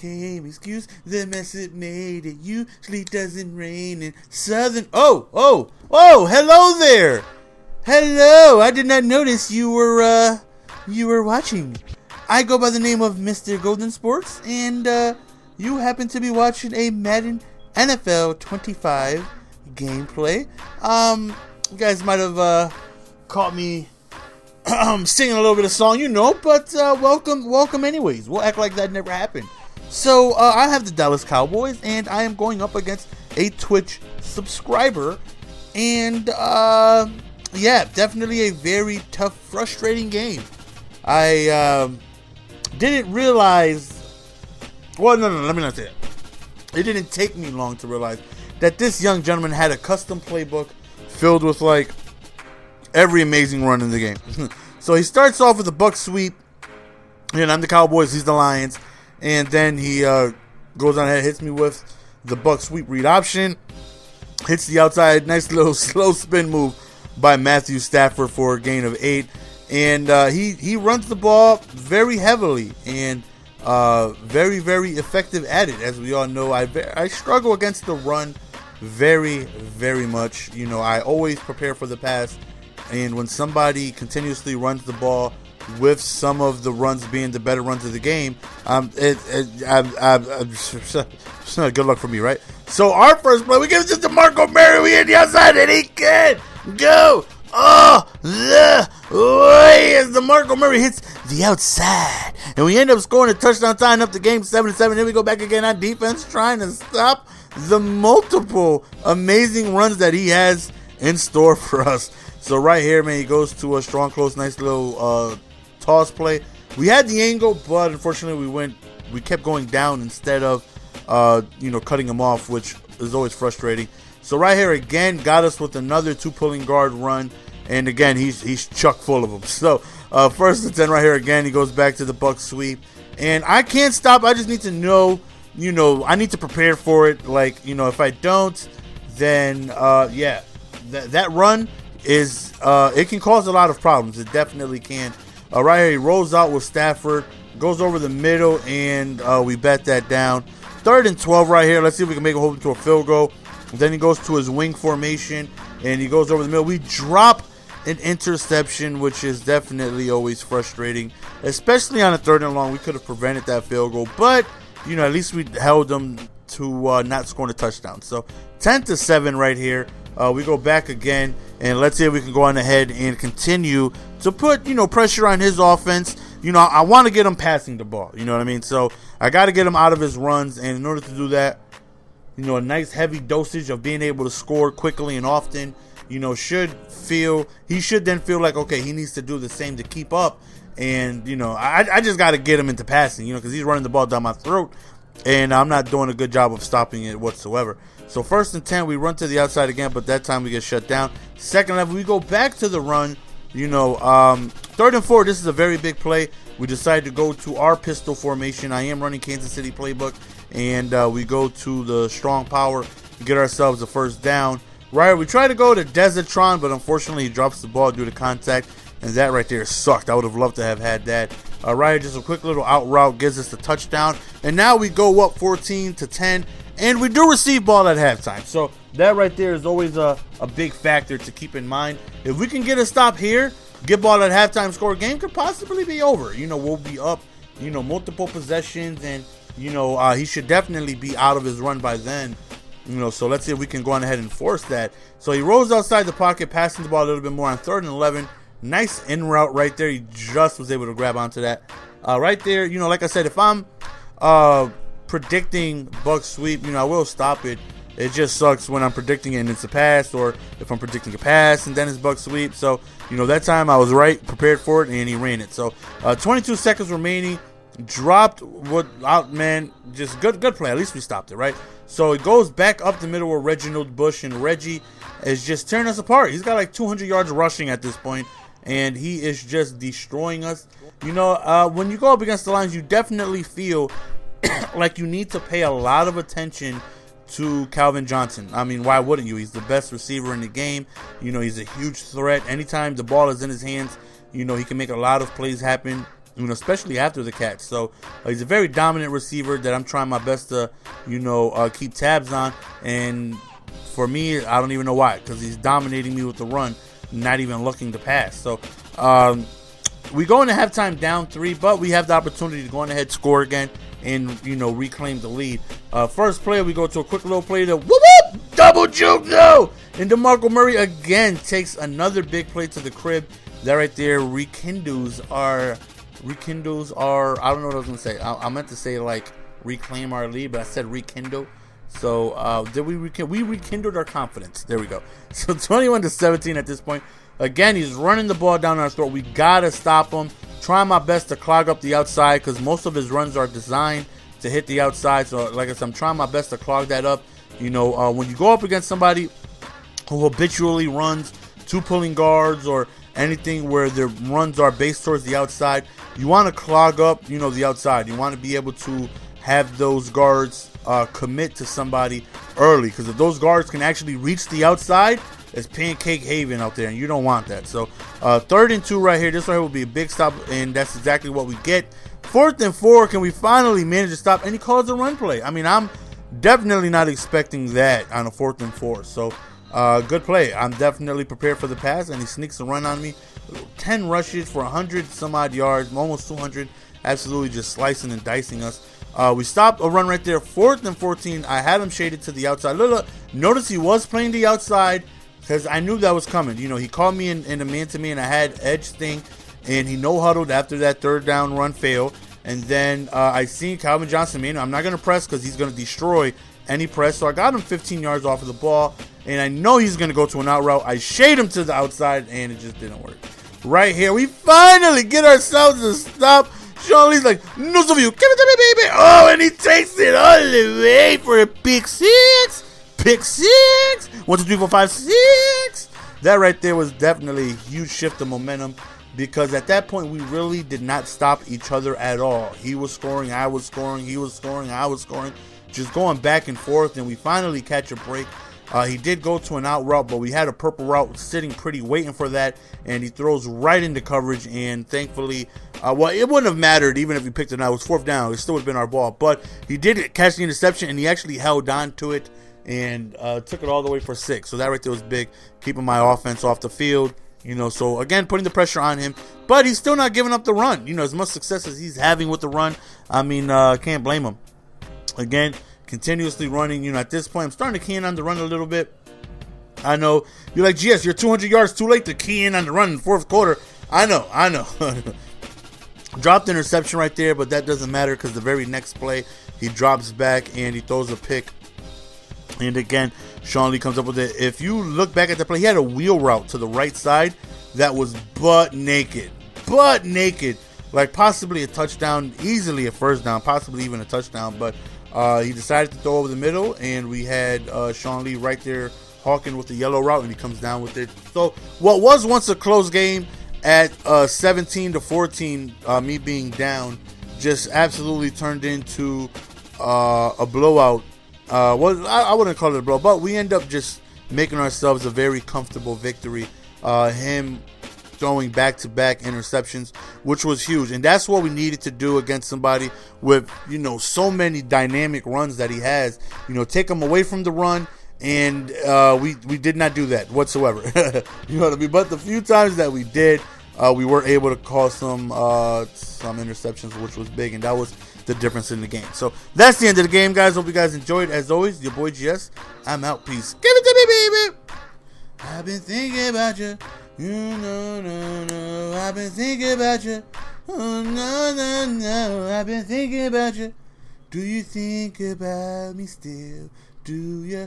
can't excuse the mess it made. It usually doesn't rain in southern... Oh, hello there. Hello. I did not notice you were watching. I go by the name of Mr. Golden Sports, and you happen to be watching a Madden NFL 25 gameplay. You guys might have caught me singing a little bit of song, you know, but welcome anyways. We'll act like that never happened. So I have the Dallas Cowboys, and I am going up against a Twitch subscriber, and yeah, definitely a very tough, frustrating game. I didn't realize, well, no, let me not say that. It didn't take me long to realize that this young gentleman had a custom playbook filled with, like, every amazing run in the game. So he starts off with a buck sweep, and I'm the Cowboys, he's the Lions, and then he goes on ahead, hits me with the buck sweep read option, hits the outside, nice little slow spin move by Matthew Stafford for a gain of 8, and he runs the ball very heavily, and very, very effective at it. As we all know, I struggle against the run very, very much. You know, I always prepare for the pass, and when somebody continuously runs the ball, with some of the runs being the better runs of the game, it's good luck for me, right? So our first play, we give it to DeMarco Murray. We hit the outside, and he can go. Oh, the way as DeMarco Murray hits the outside, and we end up scoring a touchdown, tying up the game 7-7. Then we go back again on defense, trying to stop the multiple amazing runs that he has in store for us. So right here, man, he goes to a strong close, nice little toss play. We had the angle, but unfortunately, we kept going down instead of you know, cutting him off, which is always frustrating. So right here again got us with another two pulling guard run, and again he's chuck full of them. So first and 10 right here again, he goes back to the buck sweep, and I can't stop. I just need to know, you know, I need to prepare for it. Like, you know, if I don't, then yeah, that run is it can cause a lot of problems. It definitely can. Right here he rolls out with Stafford, goes over the middle, and we bet that down. 3rd and 12 right here. Let's see if we can make a hold into a field goal. Then he goes to his wing formation, and he goes over the middle. We drop an interception, which is definitely always frustrating, especially on a 3rd and long. We could have prevented that field goal, but, you know, at least we held them to not scoring a touchdown. So 10-7 right here. We go back again, and let's see if we can go on ahead and continue to put, you know, pressure on his offense. You know, I want to get him passing the ball. You know what I mean? So I got to get him out of his runs, and in order to do that, you know, a nice heavy dosage of being able to score quickly and often, you know, he should then feel like, okay, he needs to do the same to keep up. And, you know, I just got to get him into passing, you know, because he's running the ball down my throat, and I'm not doing a good job of stopping it whatsoever. So 1st and 10, we run to the outside again, but that time we get shut down. 2nd level, we go back to the run, you know. 3rd and 4, this is a very big play. We decide to go to our pistol formation. I am running Kansas City playbook, and we go to the strong power, get ourselves a 1st down. Right, we try to go to Desertron, but unfortunately he drops the ball due to contact, and that right there sucked. I would have loved to have had that. Right, just a quick little out route gives us the touchdown, and now we go up 14-10, and we do receive ball at halftime. So that right there is always a big factor to keep in mind. If we can get a stop here, get ball at halftime, score, game could possibly be over. You know, we'll be up, you know, multiple possessions, and, you know, he should definitely be out of his run by then. You know, so let's see if we can go on ahead and force that. So he rolls outside the pocket, passing the ball a little bit more on 3rd and 11. Nice in route right there. He just was able to grab onto that. Right there, you know, like I said, if I'm predicting buck sweep, you know, I will stop it. It just sucks when I'm predicting it and it's a pass, or if I'm predicting a pass and then it's buck sweep. So, you know, that time I was right, prepared for it, and he ran it. So 22 seconds remaining. Dropped what out, man. Just good play. At least we stopped it, right? So it goes back up the middle where Reginald Bush, and Reggie is just tearing us apart. He's got like 200 yards rushing at this point, and he is just destroying us. You know, when you go up against the Lions, you definitely feel like you need to pay a lot of attention to Calvin Johnson. I mean, why wouldn't you? He's the best receiver in the game. You know, he's a huge threat. Anytime the ball is in his hands, you know, he can make a lot of plays happen. you know, especially after the catch. So he's a very dominant receiver that I'm trying my best to, you know, keep tabs on. And for me, I don't even know why, because he's dominating me with the run, not even looking to pass. So we go into halftime down 3, but we have the opportunity to go on ahead, score again, and, you know, reclaim the lead. First play, we go to a quick little play to whoop, double juke, no! And DeMarco Murray again takes another big play to the crib. That right there rekindles our, I don't know what I was going to say. I meant to say, like, reclaim our lead, but I said rekindle. So, we rekindled our confidence. There we go. So, 21-17 at this point. Again, he's running the ball down our throat. We got to stop him. Trying my best to clog up the outside because most of his runs are designed to hit the outside. So, like I said, I'm trying my best to clog that up. You know, when you go up against somebody who habitually runs two pulling guards or anything where their runs are based towards the outside, you want to clog up, you know, the outside. You want to be able to have those guards commit to somebody early, because if those guards can actually reach the outside, it's pancake haven out there, and you don't want that. So 3rd and 2 right here. This right here will be a big stop, and that's exactly what we get. 4th and 4, can we finally manage to stop? And he calls a run play. I mean, I'm definitely not expecting that on a 4th and 4. So good play. I'm definitely prepared for the pass, and he sneaks a run on me. 10 rushes for 100 some odd yards, almost 200. Absolutely just slicing and dicing us. We stopped a run right there, 4th and 14. I had him shaded to the outside. Look, notice he was playing the outside because I knew that was coming. You know, he called me in a man-to-man. I had edge thing, and he no-huddled after that 3rd down run fail. And then I seen Calvin Johnson, man, I'm not going to press because he's going to destroy any press. So I got him 15 yards off of the ball, and I know he's going to go to an out route. I shade him to the outside, and it just didn't work. Right here, we finally get ourselves a stop. Sean Lee's like, no, so you give it to me, baby. Oh, and he takes it all the way for a pick six. Pick six. 1, 2, 3, 4, 5, 6. That right there was definitely a huge shift of momentum, because at that point we really did not stop each other at all. He was scoring, I was scoring, he was scoring, I was scoring. Just going back and forth, and we finally catch a break. He did go to an out route, but we had a purple route sitting pretty, waiting for that, and he throws right into coverage, and thankfully, well, it wouldn't have mattered even if he picked it out. It was 4th down. It still would have been our ball, but he did catch the interception, and he actually held on to it and took it all the way for 6. So that right there was big, keeping my offense off the field, you know. So, again, putting the pressure on him, but he's still not giving up the run. You know, as much success as he's having with the run, I mean, can't blame him. Again, continuously running, you know, at this point, I'm starting to key in on the run a little bit. I know, you're like, GS, you're 200 yards too late to key in on the run in the 4th quarter. I know. Dropped interception right there, but that doesn't matter because the very next play, he drops back and he throws a pick. And again, Sean Lee comes up with it. If you look back at the play, he had a wheel route to the right side that was butt naked. Butt naked. Like, possibly a touchdown, easily a 1st down, possibly even a touchdown, but he decided to throw over the middle, and we had Sean Lee right there hawking with the yellow route, and he comes down with it. So what was once a close game at 17-14, me being down, just absolutely turned into a blowout. Well, I wouldn't call it a blow, but we end up just making ourselves a very comfortable victory. Him throwing back-to-back interceptions, which was huge, and that's what we needed to do against somebody with, you know, so many dynamic runs that he has. You know, take him away from the run, and we did not do that whatsoever. You know what I mean? But the few times that we did, we were able to cause some interceptions, which was big, and that was the difference in the game. So that's the end of the game, guys. Hope you guys enjoyed. As always, your boy GS. I'm out. Peace. Give it to me, baby. I've been thinking about you. You know, no, I've been thinking about you. Oh, no, I've been thinking about you. Do you think about me still? Do ya?